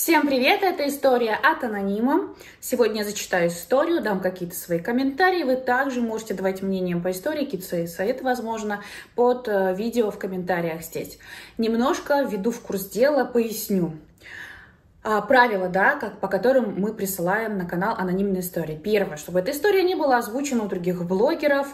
Всем привет! Это история от анонима. Сегодня я зачитаю историю, дам какие-то свои комментарии. Вы также можете давать мнение по истории, какие-то советы, возможно, под видео в комментариях здесь. Немножко введу в курс дела, поясню. Правила, по которым мы присылаем на канал анонимные истории. Первое, чтобы эта история не была озвучена у других блогеров,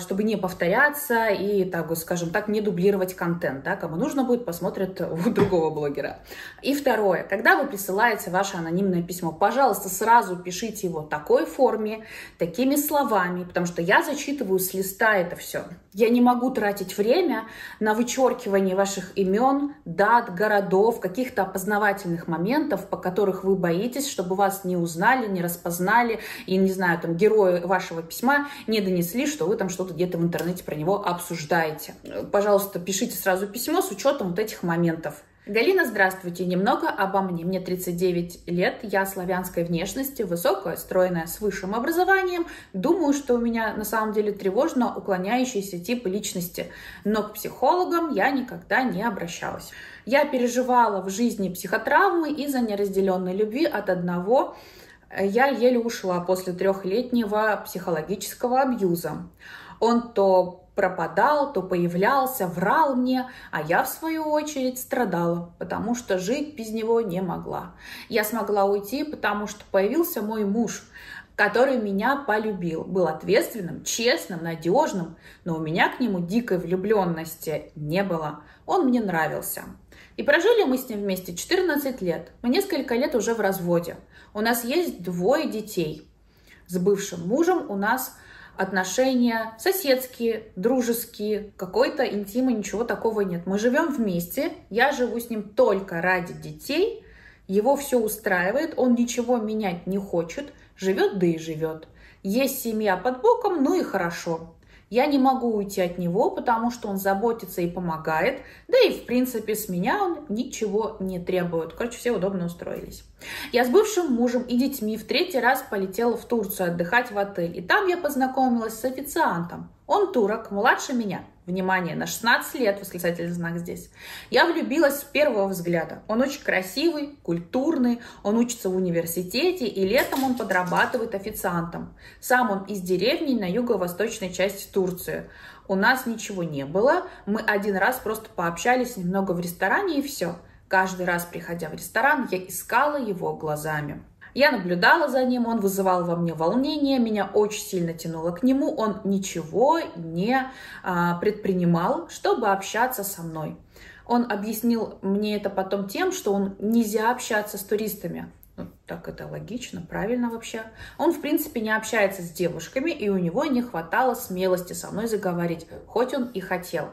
чтобы не повторяться и, скажем так, не дублировать контент. Кому нужно будет, посмотрят у другого блогера. И второе, когда вы присылаете ваше анонимное письмо, пожалуйста, сразу пишите его в такой форме, такими словами, потому что я зачитываю с листа это все. Я не могу тратить время на вычеркивание ваших имен, дат, городов, каких-то опознавательных моментов, по которых вы боитесь, чтобы вас не узнали, не распознали, и, не знаю, там, герои вашего письма не донесли, что вы там что-то где-то в интернете про него обсуждаете. Пожалуйста, пишите сразу письмо с учетом вот этих моментов. Галина, здравствуйте. Немного обо мне. Мне 39 лет, я славянской внешности, высокая, стройная, с высшим образованием. Думаю, что у меня на самом деле тревожно уклоняющийся тип личности, но к психологам я никогда не обращалась. Я переживала в жизни психотравмы из-за неразделенной любви от одного. Я еле ушла после 3-летнего психологического абьюза. Он то пропадал, то появлялся, врал мне, а я, в свою очередь, страдала, потому что жить без него не могла. Я смогла уйти, потому что появился мой муж, который меня полюбил, был ответственным, честным, надежным, но у меня к нему дикой влюбленности не было. Он мне нравился. И прожили мы с ним вместе 14 лет. Мы несколько лет уже в разводе. У нас есть 2 детей. С бывшим мужем у нас отношения соседские, дружеские, какой-то интима, ничего такого нет. Мы живем вместе, я живу с ним только ради детей, его все устраивает, он ничего менять не хочет, живет, да и живет. Есть семья под боком, ну и хорошо. Я не могу уйти от него, потому что он заботится и помогает, да и, в принципе, с меня он ничего не требует. Короче, все удобно устроились. Я с бывшим мужем и детьми в 3-й раз полетела в Турцию отдыхать в отель, и там я познакомилась с официантом. Он турок, младше меня. Внимание, на 16 лет, восклицательный знак здесь. Я влюбилась с первого взгляда. Он очень красивый, культурный, он учится в университете, и летом он подрабатывает официантом. Сам он из деревни на юго-восточной части Турции. У нас ничего не было, мы один раз просто пообщались немного в ресторане, и все. Каждый раз, приходя в ресторан, я искала его глазами. Я наблюдала за ним, он вызывал во мне волнение, меня очень сильно тянуло к нему, он ничего не предпринимал, чтобы общаться со мной. Он объяснил мне это потом тем, что нельзя общаться с туристами. Ну, так это логично, правильно вообще. Он, в принципе, не общается с девушками, и у него не хватало смелости со мной заговорить, хоть он и хотел.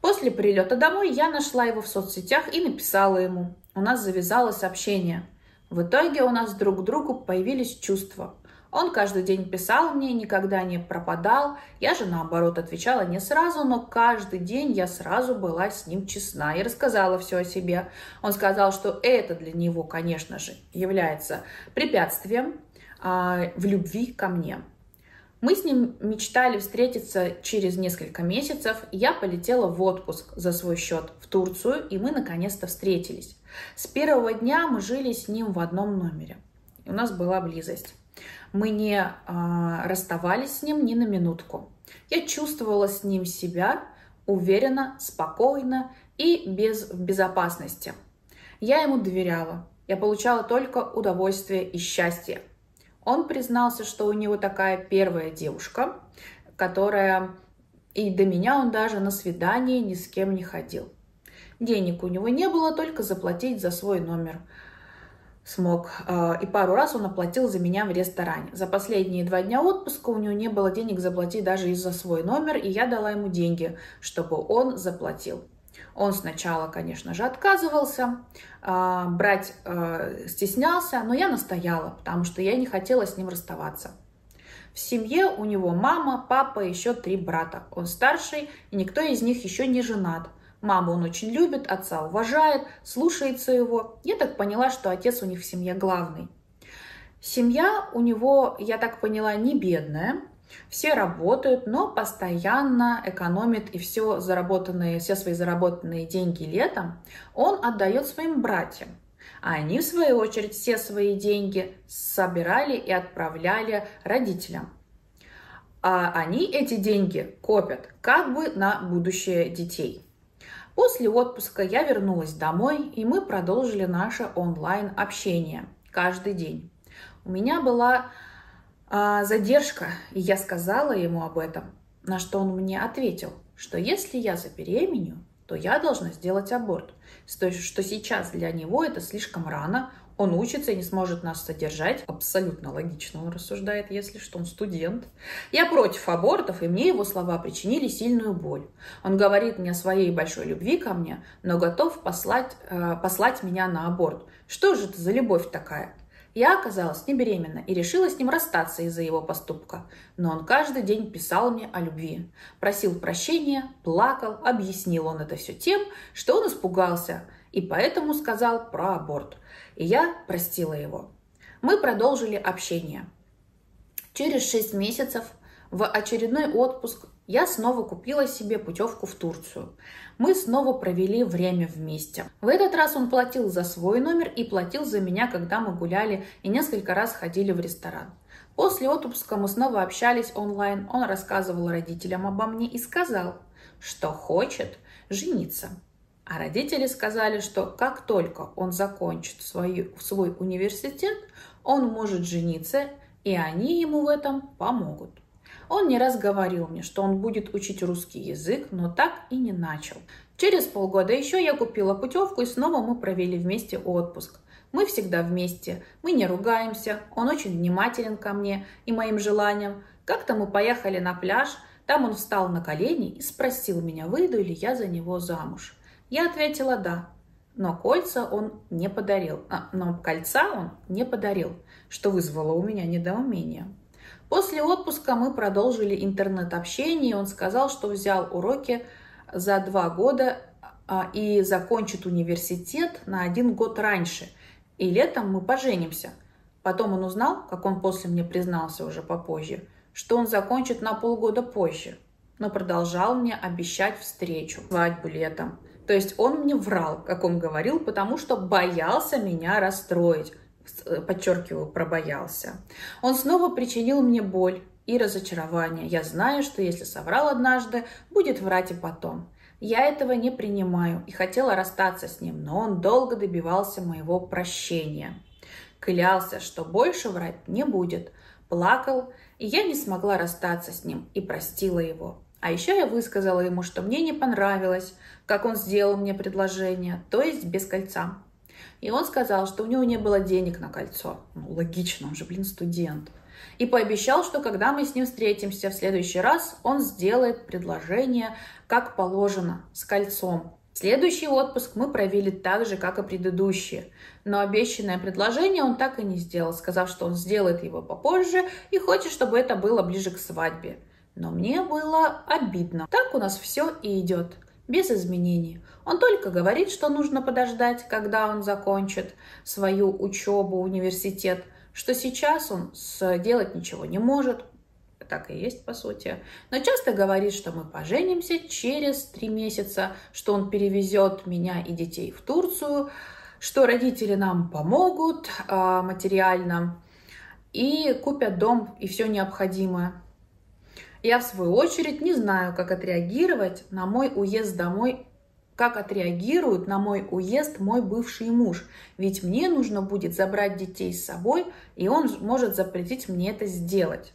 После прилета домой я нашла его в соцсетях и написала ему. У нас завязалось общение. В итоге у нас друг к другу появились чувства. Он каждый день писал мне, никогда не пропадал. Я же, наоборот, отвечала не сразу, но каждый день я сразу была с ним честна и рассказала все о себе. Он сказал, что это для него, конечно же, является препятствием в любви ко мне. Мы с ним мечтали встретиться через несколько месяцев. Я полетела в отпуск за свой счет в Турцию, и мы наконец-то встретились. С первого дня мы жили с ним в одном номере. У нас была близость. Мы не расставались с ним ни на минутку. Я чувствовала с ним себя уверенно, спокойно и в безопасности. Я ему доверяла. Я получала только удовольствие и счастье. Он признался, что у него такая первая девушка, которая... И до меня он даже на свидание ни с кем не ходил. Денег у него не было, только заплатить за свой номер смог. И пару раз он оплатил за меня в ресторане. За последние 2 дня отпуска у него не было денег заплатить даже и за свой номер, и я дала ему деньги, чтобы он заплатил. Он сначала, конечно же, отказывался, брать стеснялся, но я настояла, потому что я не хотела с ним расставаться. В семье у него мама, папа, еще 3 брата. Он старший, и никто из них еще не женат. Маму он очень любит, отца уважает, слушается его. Я так поняла, что отец у них в семье главный. Семья у него, я так поняла, не бедная. Все работают, но постоянно экономит, и все свои заработанные деньги летом он отдает своим братьям. А они, в свою очередь, все свои деньги собирали и отправляли родителям. А они эти деньги копят как бы на будущее детей. После отпуска я вернулась домой, и мы продолжили наше онлайн-общение каждый день. У меня была задержка, и я сказала ему об этом, на что он мне ответил, что если я забеременю, то я должна сделать аборт, что сейчас для него это слишком рано, он учится и не сможет нас содержать. Абсолютно логично он рассуждает, если что, он студент. Я против абортов, и мне его слова причинили сильную боль. Он говорит мне о своей большой любви ко мне, но готов послать меня на аборт. Что же это за любовь такая? Я оказалась не беременна и решила с ним расстаться из-за его поступка. Но он каждый день писал мне о любви. Просил прощения, плакал, объяснил он это все тем, что он испугался и поэтому сказал про аборт. И я простила его. Мы продолжили общение. Через 6 месяцев в очередной отпуск я снова купила себе путевку в Турцию. Мы снова провели время вместе. В этот раз он платил за свой номер и платил за меня, когда мы гуляли и несколько раз ходили в ресторан. После отпуска мы снова общались онлайн. Он рассказывал родителям обо мне и сказал, что хочет жениться. А родители сказали, что как только он закончит свой университет, он может жениться, и они ему в этом помогут. Он не раз говорил мне, что он будет учить русский язык, но так и не начал. Через полгода еще я купила путевку, и снова мы провели вместе отпуск. Мы всегда вместе, мы не ругаемся, он очень внимателен ко мне и моим желаниям. Как-то мы поехали на пляж, там он встал на колени и спросил меня, выйду ли я за него замуж. Я ответила «да», но кольца он не подарил, что вызвало у меня недоумение. После отпуска мы продолжили интернет-общение, и он сказал, что взял уроки за 2 года и закончит университет на 1 год раньше, и летом мы поженимся. Потом он узнал, как он после мне признался уже попозже, что он закончит на полгода позже, но продолжал мне обещать встречу, свадьбу летом. То есть он мне врал, как он говорил, потому что боялся меня расстроить. Подчеркиваю, пробоялся. Он снова причинил мне боль и разочарование. Я знаю, что если соврал однажды, будет врать и потом. Я этого не принимаю и хотела расстаться с ним, но он долго добивался моего прощения. Клялся, что больше врать не будет. Плакал, и я не смогла расстаться с ним и простила его. А еще я высказала ему, что мне не понравилось, как он сделал мне предложение, то есть без кольца. И он сказал, что у него не было денег на кольцо. Ну, логично, он же, студент. И пообещал, что когда мы с ним встретимся в следующий раз, он сделает предложение, как положено, с кольцом. Следующий отпуск мы провели так же, как и предыдущие. Но обещанное предложение он так и не сделал, сказав, что он сделает его попозже и хочет, чтобы это было ближе к свадьбе. Но мне было обидно. Так у нас все и идет, без изменений. Он только говорит, что нужно подождать, когда он закончит свою учебу, университет, что сейчас он сделать ничего не может. Так и есть, по сути. Но часто говорит, что мы поженимся через 3 месяца, что он перевезет меня и детей в Турцию, что родители нам помогут материально и купят дом и все необходимое. Я, в свою очередь, не знаю, как отреагирует на мой уезд мой бывший муж. Ведь мне нужно будет забрать детей с собой, и он может запретить мне это сделать.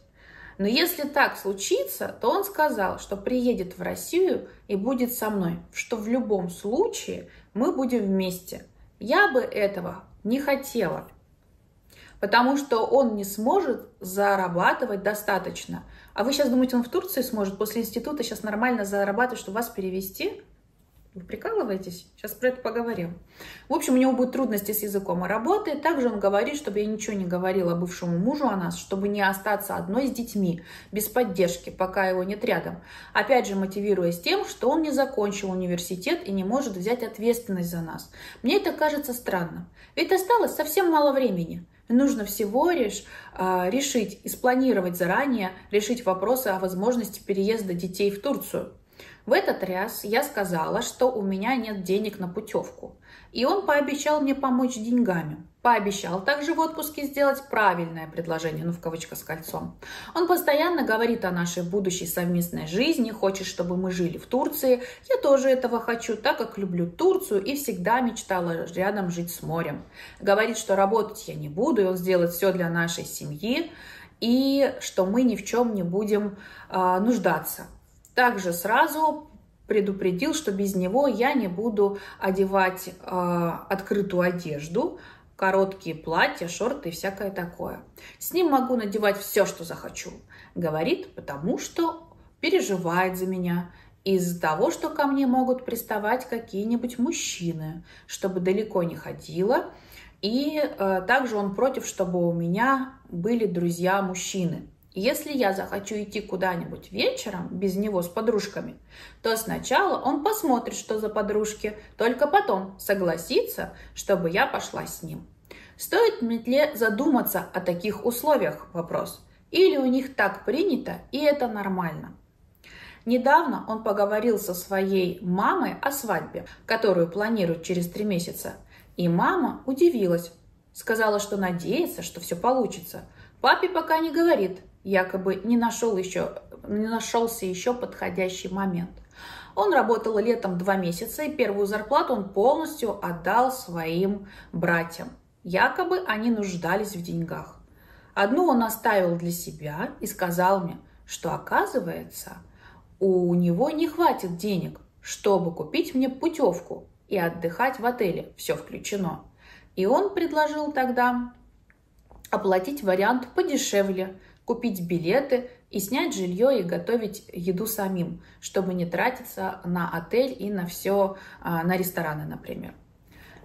Но если так случится, то он сказал, что приедет в Россию и будет со мной, что в любом случае мы будем вместе. Я бы этого не хотела, потому что он не сможет зарабатывать достаточно. А вы сейчас думаете, он в Турции сможет после института сейчас нормально зарабатывать, чтобы вас перевести? Вы прикалываетесь? Сейчас про это поговорим. В общем, у него будут трудности с языком и работой. Также он говорит, чтобы я ничего не говорила бывшему мужу о нас, чтобы не остаться одной с детьми, без поддержки, пока его нет рядом. Опять же, мотивируясь тем, что он не закончил университет и не может взять ответственность за нас. Мне это кажется странным. Ведь осталось совсем мало времени. Нужно всего лишь решить и спланировать заранее, решить вопросы о возможности переезда детей в Турцию. В этот раз я сказала, что у меня нет денег на путевку, и он пообещал мне помочь деньгами. Пообещал также в отпуске сделать правильное предложение, ну в кавычках с кольцом. Он постоянно говорит о нашей будущей совместной жизни, хочет, чтобы мы жили в Турции. Я тоже этого хочу, так как люблю Турцию и всегда мечтала рядом жить с морем. Говорит, что работать я не буду, и он сделает все для нашей семьи, и что мы ни в чем не будем нуждаться. Также сразу предупредил, что без него я не буду одевать открытую одежду, короткие платья, шорты и всякое такое. С ним могу надевать все, что захочу, говорит, потому что переживает за меня из-за того, что ко мне могут приставать какие-нибудь мужчины, чтобы далеко не ходила. И также он против, чтобы у меня были друзья-мужчины. Если я захочу идти куда-нибудь вечером без него с подружками, то сначала он посмотрит, что за подружки, только потом согласится, чтобы я пошла с ним. Стоит метле задуматься о таких условиях? Вопрос. Или у них так принято, и это нормально? Недавно он поговорил со своей мамой о свадьбе, которую планируют через 3 месяца. И мама удивилась. Сказала, что надеется, что все получится. Папе пока не говорит. Якобы не нашелся еще подходящий момент. Он работал летом 2 месяца, и первую зарплату он полностью отдал своим братьям. Якобы они нуждались в деньгах. Одну он оставил для себя и сказал мне, что, оказывается, у него не хватит денег, чтобы купить мне путевку и отдыхать в отеле. Все включено. И он предложил тогда оплатить вариант подешевле, купить билеты и снять жилье и готовить еду самим, чтобы не тратиться на отель и на все, на рестораны, например.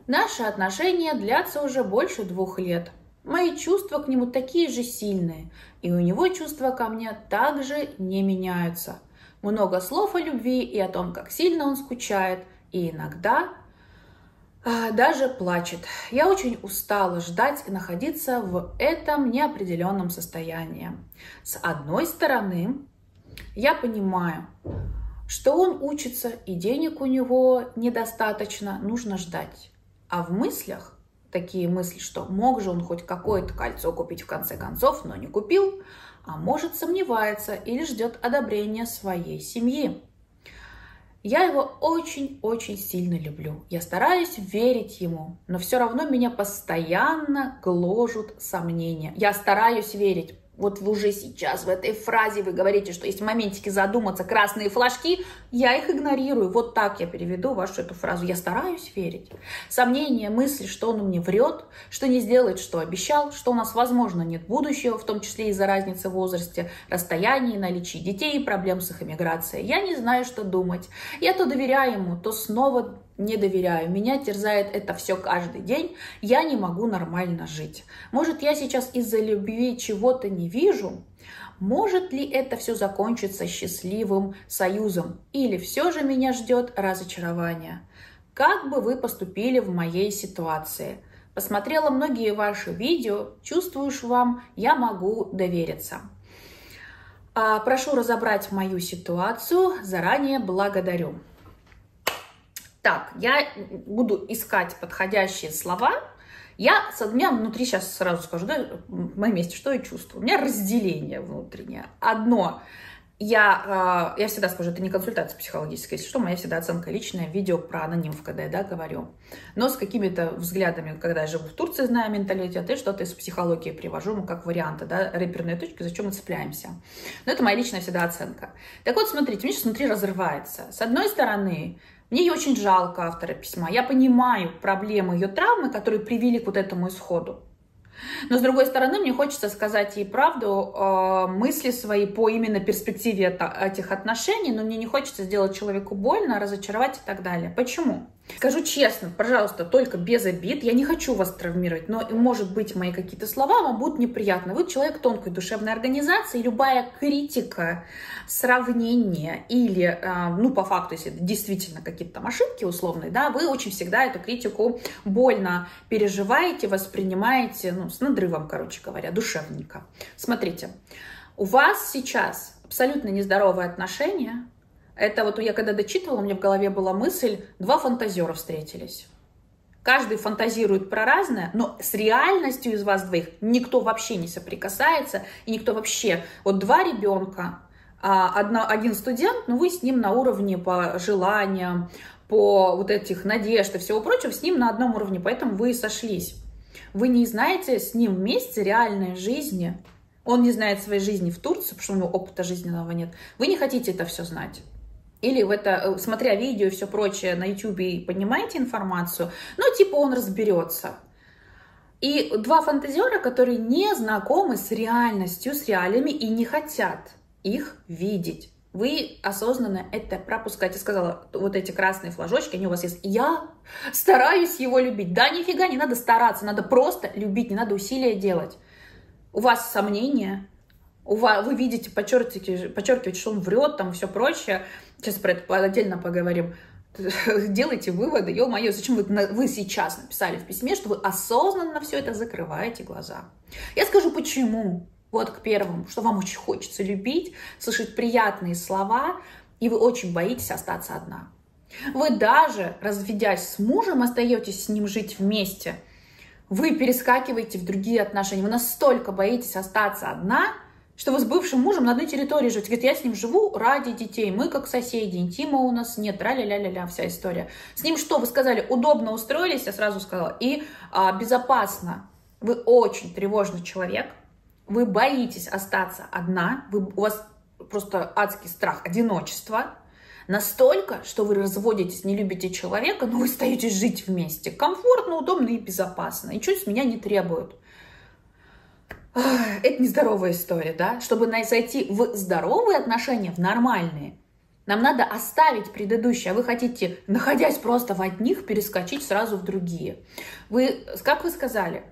Наши отношения длятся уже больше 2 лет. Мои чувства к нему такие же сильные, и у него чувства ко мне также не меняются. Много слов о любви и о том, как сильно он скучает, и иногда даже плачет. Я очень устала ждать и находиться в этом неопределенном состоянии. С одной стороны, я понимаю, что он учится, и денег у него недостаточно, нужно ждать. А в мыслях, такие мысли, что мог же он хоть какое-то кольцо купить в конце концов, но не купил, а может сомневается или ждет одобрения своей семьи. Я его очень-очень сильно люблю. Я стараюсь верить ему, но все равно меня постоянно гложут сомнения. Я стараюсь верить. Вот вы уже сейчас в этой фразе вы говорите, что есть моментики задуматься, красные флажки. Я их игнорирую. Вот так я переведу вашу эту фразу. Я стараюсь верить. Сомнения, мысли, что он мне врет, что не сделает, что обещал, что у нас, возможно, нет будущего, в том числе из-за разницы в возрасте, расстоянии, наличии детей, проблем с их эмиграцией. Я не знаю, что думать. Я то доверяю ему, то снова не доверяю. Меня терзает это все каждый день. Я не могу нормально жить. Может, я сейчас из-за любви чего-то не вижу? Может ли это все закончиться счастливым союзом? Или все же меня ждет разочарование? Как бы вы поступили в моей ситуации? Посмотрела многие ваши видео. Чувствуешь вам, я могу довериться. Прошу разобрать мою ситуацию. Заранее благодарю. Так, я буду искать подходящие слова. У меня внутри, сейчас сразу скажу, да, в моем месте, что я чувствую. У меня разделение внутреннее. Одно, я всегда скажу, это не консультация психологическая, если что, моя всегда оценка личная, видео про анонимов, когда я, да, говорю. Но с какими-то взглядами, когда я живу в Турции, знаю менталитет, и что-то из психологии привожу, ну, как варианты, да, реперные точки, за чем мы цепляемся. Но это моя личная всегда оценка. Так вот, смотрите, у меня сейчас внутри разрывается. С одной стороны, мне ее очень жалко, автора письма. Я понимаю проблемы ее травмы, которые привели к вот этому исходу. Но, с другой стороны, мне хочется сказать ей правду, мысли свои по именно перспективе этих отношений, но мне не хочется сделать человеку больно, разочаровать и так далее. Почему? Скажу честно, пожалуйста, только без обид. Я не хочу вас травмировать, но, может быть, мои какие-то слова вам будут неприятны. Вы человек тонкой душевной организации, и любая критика, сравнение или, ну, по факту, если это действительно какие-то там ошибки условные, да, вы очень всегда эту критику больно переживаете, воспринимаете, ну, с надрывом, короче говоря, душевненько. Смотрите, у вас сейчас абсолютно нездоровые отношения, Это вот я когда дочитывала, у меня в голове была мысль, два фантазера встретились. Каждый фантазирует про разное, но с реальностью из вас двоих никто вообще не соприкасается, и никто вообще... Вот два ребенка, один студент, но вы с ним на уровне по желаниям, по вот этих надеждам и всего прочего, с ним на одном уровне, поэтому вы сошлись. Вы не знаете с ним вместе реальной жизни. Он не знает своей жизни в Турции, потому что у него опыта жизненного нет. Вы не хотите это все знать. Или в это, смотря видео и все прочее на YouTube, поднимаете информацию, ну, типа он разберется. И два фантазера, которые не знакомы с реальностью, с реалиями и не хотят их видеть. Вы осознанно это пропускаете. Я сказала, вот эти красные флажочки, они у вас есть. Я стараюсь его любить. Да нифига, не надо стараться, надо просто любить, не надо усилия делать. У вас сомнения. Вы видите, подчеркиваете, что он врет, там, все прочее. Сейчас про это отдельно поговорим. Делайте выводы. Ё-моё, зачем вы сейчас написали в письме, что вы осознанно все это закрываете глаза? Я скажу, почему. Вот к первому, что вам очень хочется любить, слышать приятные слова, и вы очень боитесь остаться одна. Вы даже, разведясь с мужем, остаетесь с ним жить вместе. Вы перескакиваете в другие отношения. Вы настолько боитесь остаться одна, что вы с бывшим мужем на одной территории живете. Говорит, я с ним живу ради детей, мы как соседи, интима у нас нет, тра-ля-ля-ля-ля, вся история. С ним что? Вы сказали, удобно устроились, я сразу сказала, и безопасно. Вы очень тревожный человек, вы боитесь остаться одна, у вас просто адский страх одиночества, настолько, что вы разводитесь, не любите человека, но вы остаетесь жить вместе. Комфортно, удобно и безопасно, и чуть с меня не требуют. Это нездоровая история, да? Чтобы зайти в здоровые отношения, в нормальные, нам надо оставить предыдущие, а вы хотите, находясь просто в одних, перескочить сразу в другие. Вы, как вы сказали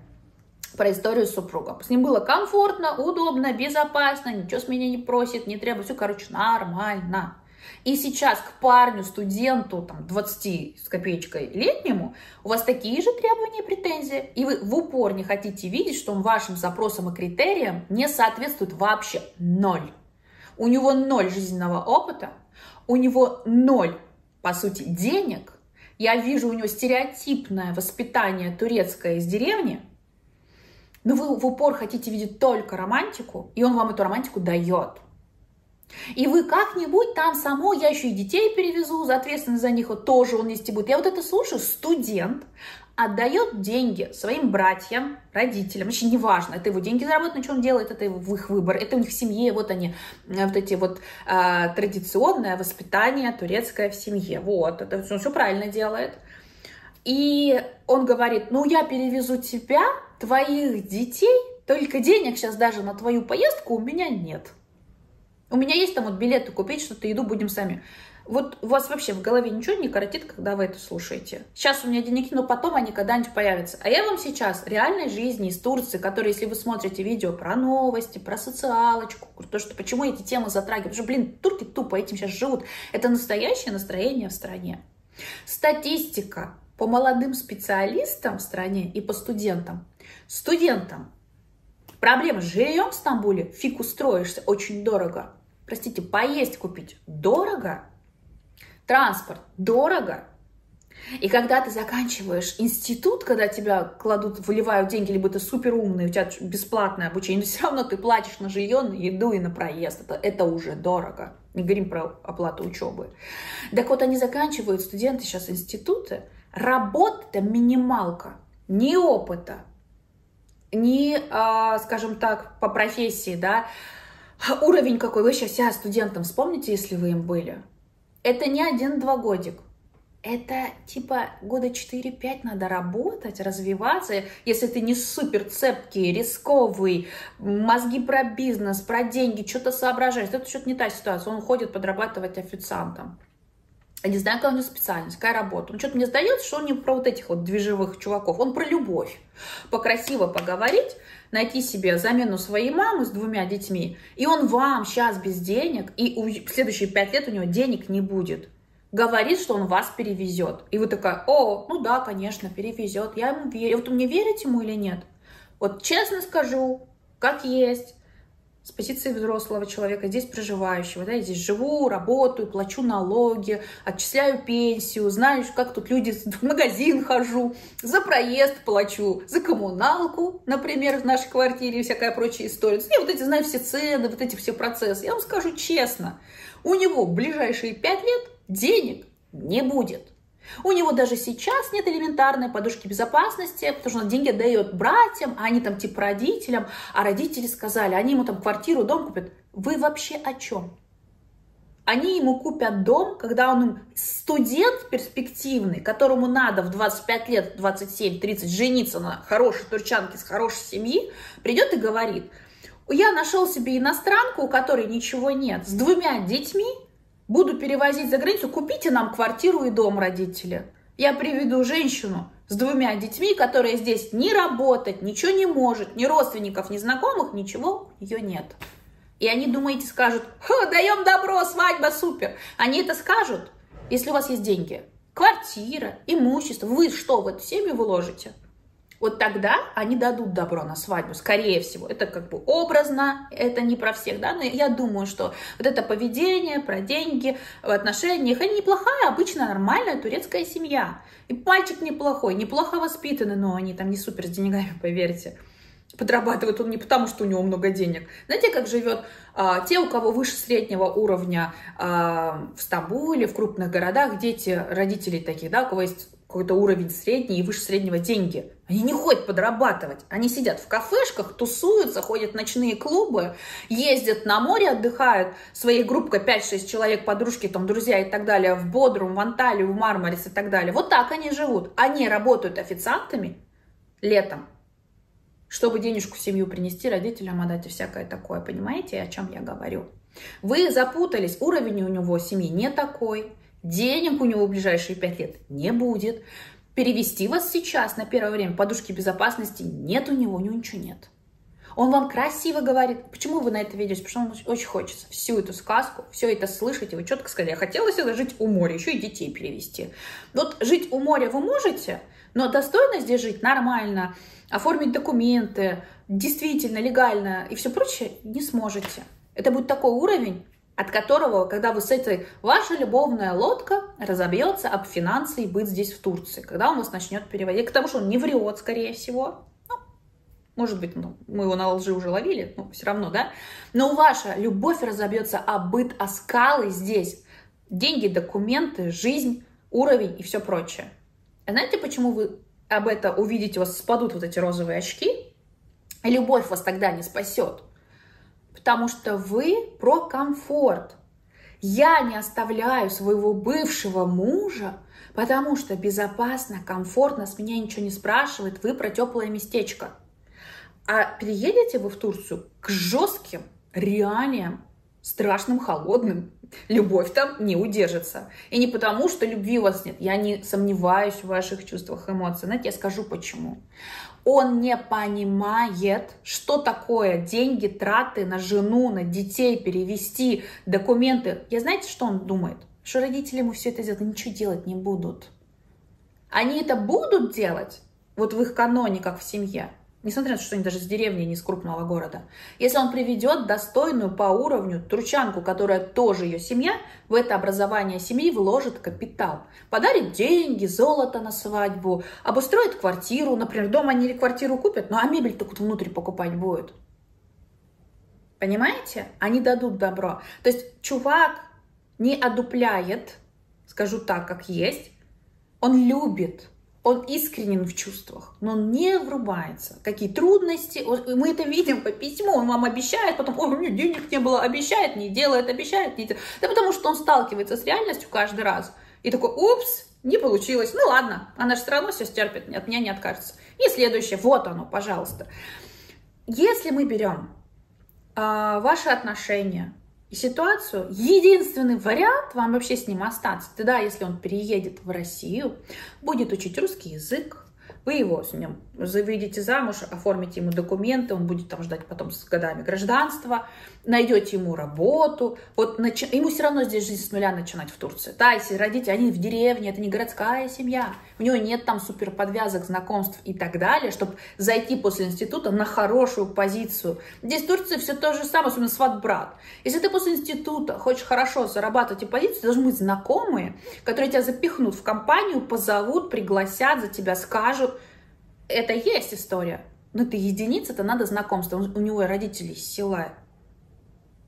про историю с супругом, с ним было комфортно, удобно, безопасно, ничего с меня не просит, не требует, все, короче, нормально. И сейчас к парню, студенту, там, 20 с копеечкой летнему, у вас такие же требования и претензии. И вы в упор не хотите видеть, что он вашим запросам и критериям не соответствует вообще ноль. У него ноль жизненного опыта, у него ноль, по сути, денег. Я вижу у него стереотипное воспитание турецкое из деревни. Но вы в упор хотите видеть только романтику, и он вам эту романтику дает. И вы как-нибудь там самой, я еще и детей перевезу, за ответственность за них вот тоже он нести будет. Я вот это слушаю, студент отдает деньги своим братьям, родителям, очень неважно, это его деньги заработаны, что он делает, это их выбор, это у них в семье, вот они, вот эти вот традиционное воспитание турецкое в семье, вот, это он все правильно делает. И он говорит, ну я перевезу тебя, твоих детей, только денег сейчас даже на твою поездку у меня нет. У меня есть там вот билеты купить, что-то еду будем сами. Вот у вас вообще в голове ничего не коротит, когда вы это слушаете. Сейчас у меня денег, но потом они когда-нибудь появятся. А я вам сейчас реальной жизни из Турции, которые, если вы смотрите видео про новости, про социалочку, то, что, почему эти темы затрагивают. Потому что, блин, турки тупо этим сейчас живут. Это настоящее настроение в стране. Статистика по молодым специалистам в стране и по студентам. Студентам. Проблема с жильем в Стамбуле, фиг устроишься, очень дорого. Простите, поесть купить дорого, транспорт дорого. И когда ты заканчиваешь институт, когда тебя кладут, выливают деньги, либо ты суперумный, у тебя бесплатное обучение, но все равно ты платишь на жилье, на еду и на проезд. Это уже дорого. Не говорим про оплату учебы. Так вот, они заканчивают, студенты сейчас институты, работа-то минималка, ни опыта, не, скажем так, по профессии, да, уровень какой. Вы сейчас себя студентам вспомните, если вы им были. Это не 1-2 годик. Это типа года 4-5 надо работать, развиваться. Если ты не супер цепкий, рисковый, мозги про бизнес, про деньги, что-то соображаешь, это что-то не та ситуация. Он ходит подрабатывать официантом. Я не знаю, какая у него специальность, какая работа. Он что-то мне сдается, что он не про вот этих вот движевых чуваков, он про любовь. Покрасиво поговорить, найти себе замену своей мамы с 2 детьми, и он вам сейчас без денег, и в следующие 5 лет у него денег не будет. Говорит, что он вас перевезет. И вы такая, о, ну да, конечно, перевезет, я ему верю. Вот вы мне верите ему или нет? Вот честно скажу, как есть. с позиции взрослого человека, здесь проживающего, да, я здесь живу, работаю, плачу налоги, отчисляю пенсию, знаю, как тут люди, в магазин хожу, за проезд плачу, за коммуналку, например, в нашей квартире и всякая прочая история. Я вот эти знаю все цены, вот эти все процессы. Я вам скажу честно, у него в ближайшие 5 лет денег не будет. У него даже сейчас нет элементарной подушки безопасности, потому что он деньги дает братьям, а они там типа родителям, а родители сказали, они ему там квартиру, дом купят. Вы вообще о чем? Они ему купят дом, когда он студент перспективный, которому надо в 25 лет, 27-30 жениться на хорошей турчанке с хорошей семьи, придет и говорит, я нашел себе иностранку, у которой ничего нет, с 2 детьми, буду перевозить за границу, купите нам квартиру и дом, родители. Я приведу женщину с 2 детьми, которая здесь не работать, ничего не может, ни родственников, ни знакомых, ничего у нее нет. И они, думаете, скажут, даем добро, свадьба, супер. Они это скажут, если у вас есть деньги. Квартира, имущество, вы что в эту семью выложите? Вот тогда они дадут добро на свадьбу, скорее всего. Это как бы образно, это не про всех, да, но я думаю, что вот это поведение про деньги в отношениях, это неплохая, обычно нормальная турецкая семья. И мальчик неплохой, неплохо воспитанный, но они там не супер с деньгами, поверьте. Подрабатывает он не потому, что у него много денег. Знаете, как живет те, у кого выше среднего уровня в Стамбуле, в крупных городах, дети родителей таких, да, у кого есть какой-то уровень средний и выше среднего деньги. Они не ходят подрабатывать. Они сидят в кафешках, тусуются, ходят в ночные клубы, ездят на море, отдыхают. Своей группкой 5-6 человек, подружки, там, друзья и так далее, в Бодрум, в Анталию, в Мармарис и так далее. Вот так они живут. Они работают официантами летом, чтобы денежку в семью принести, родителям отдать и всякое такое. Понимаете, о чем я говорю? Вы запутались. Уровень у него семьи не такой. Денег у него в ближайшие 5 лет не будет. Перевести вас сейчас на первое время подушки безопасности нет у него ничего нет. Он вам красиво говорит. Почему вы на это ведете? Потому что вам очень хочется всю эту сказку, все это слышать. И вы четко сказали, я хотела всегда жить у моря, еще и детей перевести. Вот жить у моря вы можете, но достойно здесь жить нормально, оформить документы, действительно, легально и все прочее не сможете. Это будет такой уровень, от которого, когда вы с этой, ваша любовная лодка разобьется об финансы и быт здесь в Турции, когда он вас начнет переводить, потому что он не врет, скорее всего, ну, может быть, ну, мы его на лжи уже ловили, но все равно, да, но ваша любовь разобьется об быт, о скалы здесь, деньги, документы, жизнь, уровень и все прочее. А знаете, почему вы об это увидите, у вас спадут вот эти розовые очки, и любовь вас тогда не спасет? Потому что вы про комфорт. Я не оставляю своего бывшего мужа, потому что безопасно, комфортно, с меня ничего не спрашивает, вы про теплое местечко. А переедете вы в Турцию к жестким реалиям, страшным, холодным. Любовь там не удержится. И не потому, что любви у вас нет. Я не сомневаюсь в ваших чувствах, эмоциях. Знаете, я скажу почему. Он не понимает, что такое деньги, траты на жену, на детей, перевести документы. Я знаете, что он думает? Что родители ему все это делают, ничего делать не будут. Они это будут делать, вот в их каноне, как в семье. Несмотря на то, что они даже с деревни, не с крупного города. Если он приведет достойную по уровню турчанку, которая тоже ее семья, в это образование семьи вложит капитал. Подарит деньги, золото на свадьбу, обустроит квартиру. Например, дом они или квартиру купят, ну а мебель так вот внутрь покупать будет. Понимаете? Они дадут добро. То есть чувак не одупляет, скажу так, как есть. Он любит. Он искренен в чувствах, но он не врубается. Какие трудности, мы это видим по письму, он вам обещает, потом, ой, у меня денег не было, обещает, не делает, обещает, не делает. Да потому что он сталкивается с реальностью каждый раз. И такой, упс, не получилось, ну ладно, она же все равно все стерпит, от меня не откажется. И следующее, вот оно, пожалуйста. Если мы берем ваши отношения и ситуацию, единственный вариант вам вообще с ним остаться, тогда, если он переедет в Россию, будет учить русский язык, Вы его с ним заведите замуж, оформите ему документы, он будет там ждать потом с годами гражданства, найдете ему работу. Вот ему все равно здесь жизнь с нуля начинать в Турции. Да, если родители, они в деревне, это не городская семья. У него нет там супер подвязок, знакомств и так далее, чтобы зайти после института на хорошую позицию. Здесь в Турции все то же самое, особенно сват-брат. Если ты после института хочешь хорошо зарабатывать и позицию, должны быть знакомые, которые тебя запихнут в компанию, позовут, пригласят, за тебя скажут. Это есть история, но это единица, это надо знакомство. У него и родители из села,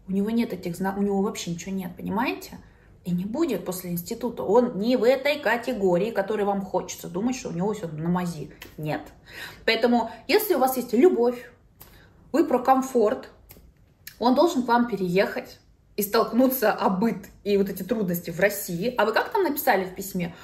у него нет этих знакомств, у него вообще ничего нет, понимаете? И не будет после института. Он не в этой категории, которой вам хочется думать, что у него все на мази. Нет. Поэтому, если у вас есть любовь, вы про комфорт, он должен к вам переехать и столкнуться об быт и вот эти трудности в России. А вы как там написали в письме?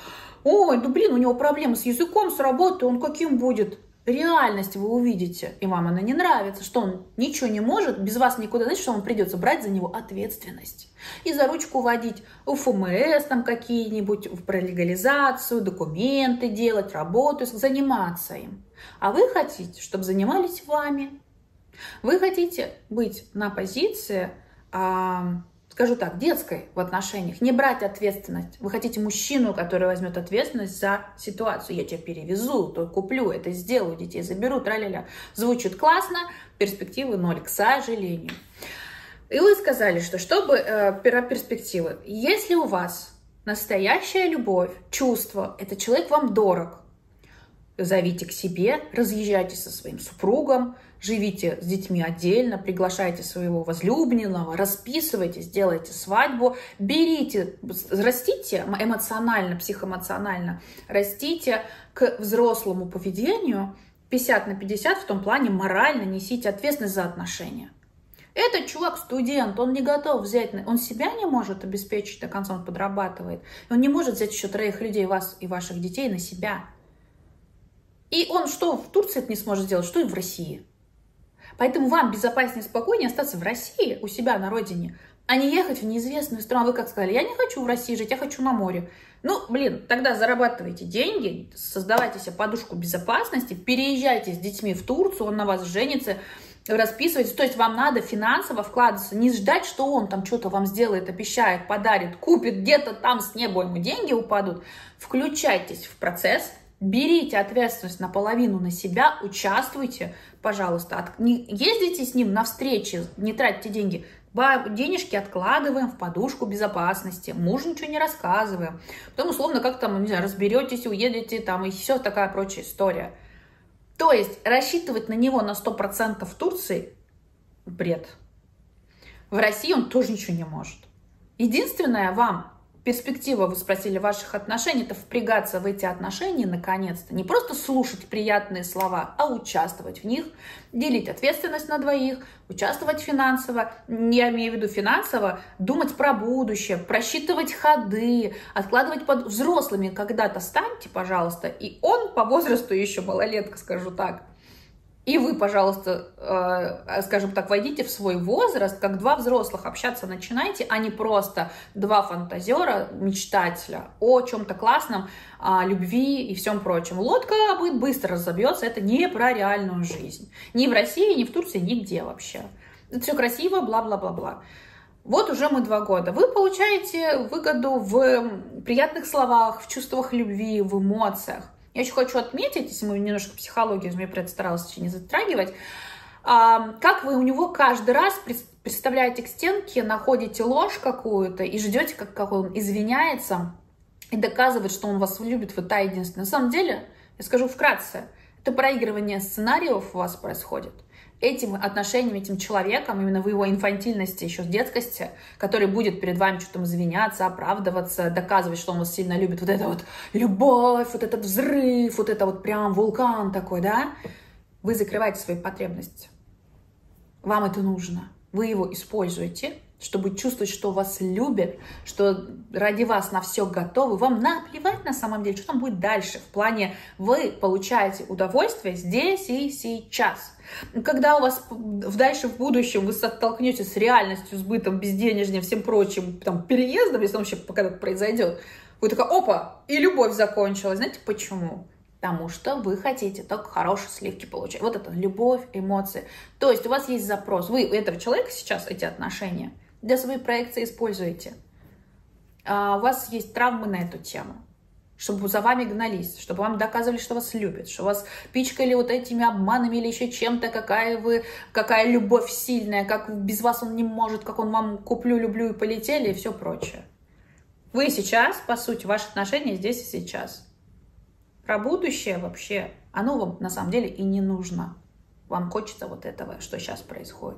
Ой, ну блин, у него проблемы с языком, с работой, он каким будет? Реальность вы увидите, и вам она не нравится, что он ничего не может, без вас никуда, значит, что вам придется брать за него ответственность. И за ручку водить в ФМС там какие-нибудь, про легализацию, документы делать, работу, заниматься им. А вы хотите, чтобы занимались вами. Вы хотите быть на позиции, скажу так, детской в отношениях, не брать ответственность. Вы хотите мужчину, который возьмет ответственность за ситуацию. Я тебя перевезу, то куплю, это сделаю, детей заберу, тра-ля-ля. Звучит классно, перспективы ноль, к сожалению. И вы сказали, что чтобы перспективы, если у вас настоящая любовь, чувство, этот человек вам дорог, зовите к себе, разъезжайте со своим супругом, живите с детьми отдельно, приглашайте своего возлюбленного, расписывайтесь, делайте свадьбу, берите, растите эмоционально, психоэмоционально, растите к взрослому поведению 50/50 в том плане морально несите ответственность за отношения. Этот чувак студент, он не готов взять, он себя не может обеспечить до конца, он подрабатывает, он не может взять еще 3 людей, вас и ваших детей на себя. И он что в Турции это не сможет сделать, что и в России. Поэтому вам безопаснее, спокойнее остаться в России, у себя на родине, а не ехать в неизвестную страну. Вы как сказали, я не хочу в России жить, я хочу на море. Ну, блин, тогда зарабатывайте деньги, создавайте себе подушку безопасности, переезжайте с детьми в Турцию, он на вас женится, расписывайтесь. То есть вам надо финансово вкладываться, не ждать, что он там что-то вам сделает, обещает, подарит, купит, где-то там с неба ему деньги упадут. Включайтесь в процесс. Берите ответственность наполовину на себя, участвуйте, пожалуйста. Ездите с ним на встречи, не тратьте деньги. Денежки откладываем в подушку безопасности, мужу ничего не рассказываем. Потом, условно, как там, не знаю, разберетесь, уедете, там и все такая прочая история. То есть рассчитывать на него на 100% в Турции – бред. В России он тоже ничего не может. Единственное вам… перспектива, вы спросили, ваших отношений, это впрягаться в эти отношения наконец-то. Не просто слушать приятные слова, а участвовать в них, делить ответственность на двоих, участвовать финансово, я имею в виду финансово, думать про будущее, просчитывать ходы, откладывать под взрослыми когда-то станьте, пожалуйста, и он по возрасту еще малолетка, скажу так. И вы, пожалуйста, скажем так, войдите в свой возраст, как 2 взрослых, общаться начинайте, а не просто 2 фантазера, мечтателя о чем-то классном, о любви и всем прочем. Лодка будет быстро разобьется, это не про реальную жизнь. Ни в России, ни в Турции, нигде вообще. Это все красиво, бла-бла-бла-бла. Вот уже мы 2 года. Вы получаете выгоду в приятных словах, в чувствах любви, в эмоциях. Я еще хочу отметить, если мы немножко психологию, я старалась еще не затрагивать, как вы у него каждый раз представляете к стенке, находите ложь какую-то и ждете, как он извиняется и доказывает, что он вас любит, вы та единственная. На самом деле, я скажу вкратце, это проигрывание сценариев у вас происходит. Этим отношением, этим человеком, именно в его инфантильности, еще с детскости, который будет перед вами что-то извиняться, оправдываться, доказывать, что он вас сильно любит. Вот эта вот любовь, вот этот взрыв, вот это вот прям вулкан такой, да? Вы закрываете свои потребности. Вам это нужно. Вы его используете, чтобы чувствовать, что вас любят, что ради вас на все готовы. Вам наплевать на самом деле, что там будет дальше. В плане вы получаете удовольствие здесь и сейчас. Когда у вас дальше в будущем вы столкнетесь с реальностью, с бытом, безденежьем, всем прочим, там, переездом, если он вообще когда-то произойдет, вы такая, опа, и любовь закончилась. Знаете почему? потому что вы хотите только хорошие сливки получать. Вот это любовь, эмоции. То есть у вас есть запрос. Вы у этого человека сейчас эти отношения для своей проекции используете. А у вас есть травмы на эту тему, чтобы за вами гнались, чтобы вам доказывали, что вас любят, что вас пичкали вот этими обманами или еще чем-то, какая любовь сильная, как без вас он не может, как он вам куплю, люблю и полетели, и все прочее. Вы сейчас, по сути, ваши отношения здесь и сейчас. Про будущее вообще, оно вам на самом деле и не нужно. Вам хочется вот этого, что сейчас происходит.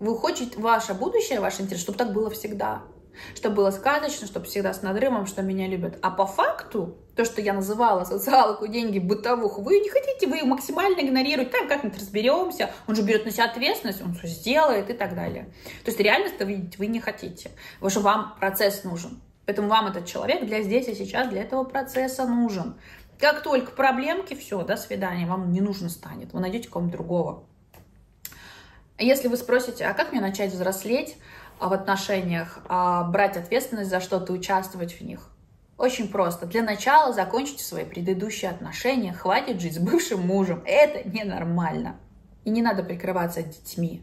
Вы хотите ваше будущее, ваш интерес, чтобы так было всегда. Чтобы было сказочно, чтобы всегда с надрывом, что меня любят. А по факту, то, что я называла социалку, деньги, бытовуху, вы не хотите, вы ее максимально игнорируете. Там как-нибудь разберемся, он же берет на себя ответственность, он все сделает и так далее. То есть реальность-то видеть вы не хотите, потому что вам процесс нужен. Поэтому вам этот человек для здесь и сейчас, для этого процесса нужен. Как только проблемки, все, до свидания, вам не нужно станет, вы найдете кого-нибудь другого. Если вы спросите, а как мне начать взрослеть в отношениях, брать ответственность за что-то, участвовать в них? Очень просто. Для начала закончите свои предыдущие отношения, хватит жить с бывшим мужем. Это ненормально. И не надо прикрываться детьми.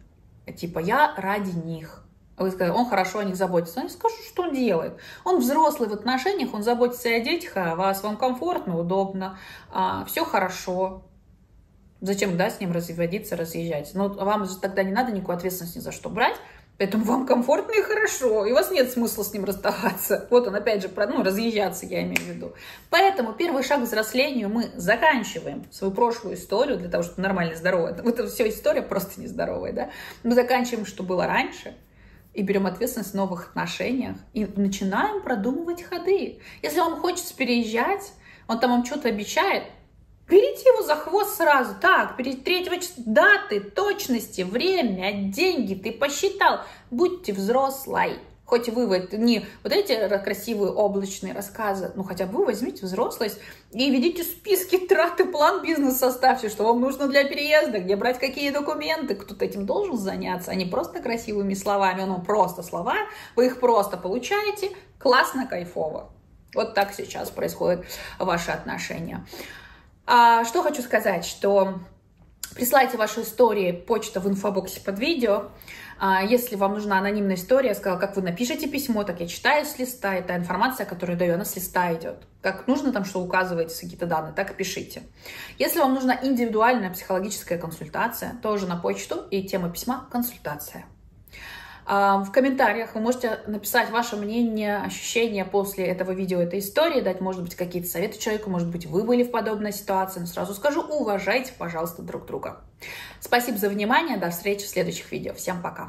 Типа, я ради них. Вы сказали, он хорошо о них заботится. Я не скажу, что он делает. Он взрослый в отношениях, он заботится и о детях, а вас, вам комфортно, удобно, все хорошо. Зачем, да, с ним разводиться, разъезжать? Но вам же тогда не надо никакой ответственности ни за что брать. Поэтому вам комфортно и хорошо, и у вас нет смысла с ним расставаться. Вот он опять же, ну, разъезжаться, я имею в виду. Поэтому первый шаг к взрослению — мы заканчиваем свою прошлую историю для того, чтобы нормально, здорово. Вот эта вся история просто нездоровая, да? Мы заканчиваем, что было раньше, и берем ответственность в новых отношениях, и начинаем продумывать ходы. Если вам хочется переезжать, он там вам что-то обещает, берите его за хвост сразу, так, перед 3-го числа, даты, точности, время, деньги, ты посчитал. Будьте взрослой. Хоть и вы не вот эти красивые облачные рассказы, ну хотя бы вы возьмите взрослость и ведите списки траты, план бизнес составьте, что вам нужно для переезда, где брать какие документы, кто-то этим должен заняться, а не просто красивыми словами, ну просто слова, вы их просто получаете, классно, кайфово. Вот так сейчас происходят ваши отношения. Что хочу сказать, что присылайте ваши истории, почта в инфобоксе под видео. Если вам нужна анонимная история, я сказала, как вы напишите письмо, так я читаю с листа, это информация, которую я даю, она с листа идет. Как нужно там, что указываете, какие-то данные, так и пишите. Если вам нужна индивидуальная психологическая консультация, тоже на почту, и тема письма – консультация. В комментариях вы можете написать ваше мнение, ощущения после этого видео, этой истории, дать, может быть, какие-то советы человеку, может быть, вы были в подобной ситуации, но сразу скажу, уважайте, пожалуйста, друг друга. Спасибо за внимание, до встречи в следующих видео. Всем пока!